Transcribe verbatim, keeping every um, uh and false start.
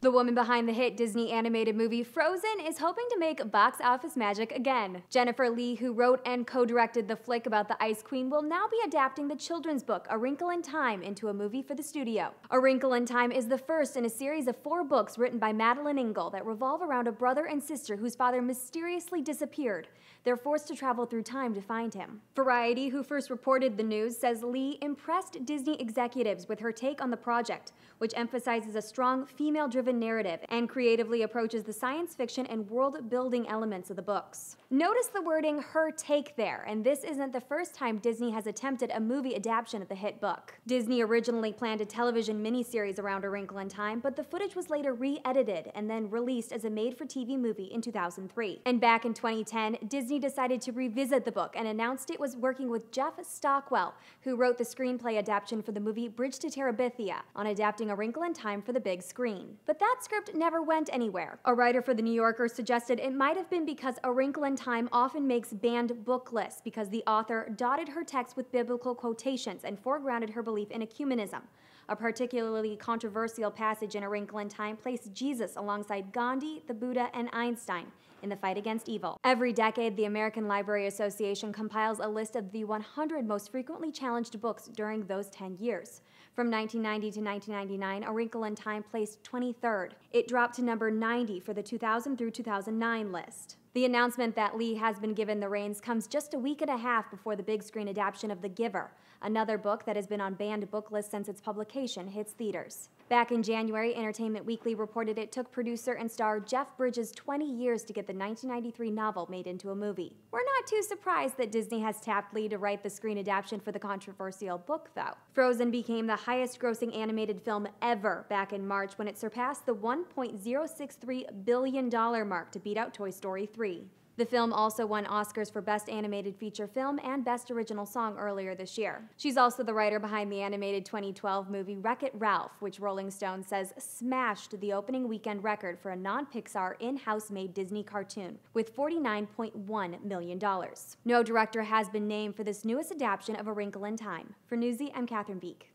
The woman behind the hit Disney animated movie Frozen is hoping to make box office magic again. Jennifer Lee, who wrote and co-directed the flick about the Ice Queen, will now be adapting the children's book A Wrinkle in Time into a movie for the studio. A Wrinkle in Time is the first in a series of four books written by Madeleine Ingall that revolve around a brother and sister whose father mysteriously disappeared. They're forced to travel through time to find him. Variety, who first reported the news, says Lee impressed Disney executives with her take on the project, which emphasizes a strong female-driven narrative and creatively approaches the science fiction and world-building elements of the books. Notice the wording "her take" there, and this isn't the first time Disney has attempted a movie adaptation of the hit book. Disney originally planned a television miniseries around A Wrinkle in Time, but the footage was later re-edited and then released as a made-for-T V movie in two thousand three. And back in twenty ten, Disney decided to revisit the book and announced it was working with Jeff Stockwell, who wrote the screenplay adaptation for the movie Bridge to Terabithia, on adapting A Wrinkle in Time for the big screen. But that script never went anywhere. A writer for The New Yorker suggested it might have been because A Wrinkle in Time often makes banned book lists because the author dotted her text with biblical quotations and foregrounded her belief in ecumenism. A particularly controversial passage in A Wrinkle in Time placed Jesus alongside Gandhi, the Buddha, and Einstein in the fight against evil. Every decade, the American Library Association compiles a list of the one hundred most frequently challenged books during those ten years. From nineteen ninety to nineteen ninety-nine, A Wrinkle in Time placed twenty-third. It dropped to number ninety for the two thousand through two thousand nine list. The announcement that Lee has been given the reins comes just a week and a half before the big screen adaptation of The Giver, another book that has been on banned book lists since its publication hits theaters. Back in January, Entertainment Weekly reported it took producer and star Jeff Bridges twenty years to get the nineteen ninety-three novel made into a movie. We're not too surprised that Disney has tapped Lee to write the screen adaptation for the controversial book, though. Frozen became the highest-grossing animated film ever back in March when it surpassed the one point zero six three billion dollars mark to beat out Toy Story three. The film also won Oscars for Best Animated Feature Film and Best Original Song earlier this year. She's also the writer behind the animated twenty twelve movie Wreck-It Ralph, which Rolling Stone says smashed the opening weekend record for a non-Pixar in-house made Disney cartoon with forty-nine point one million dollars. No director has been named for this newest adaptation of A Wrinkle in Time. For Newsy, I'm Katherine Biek.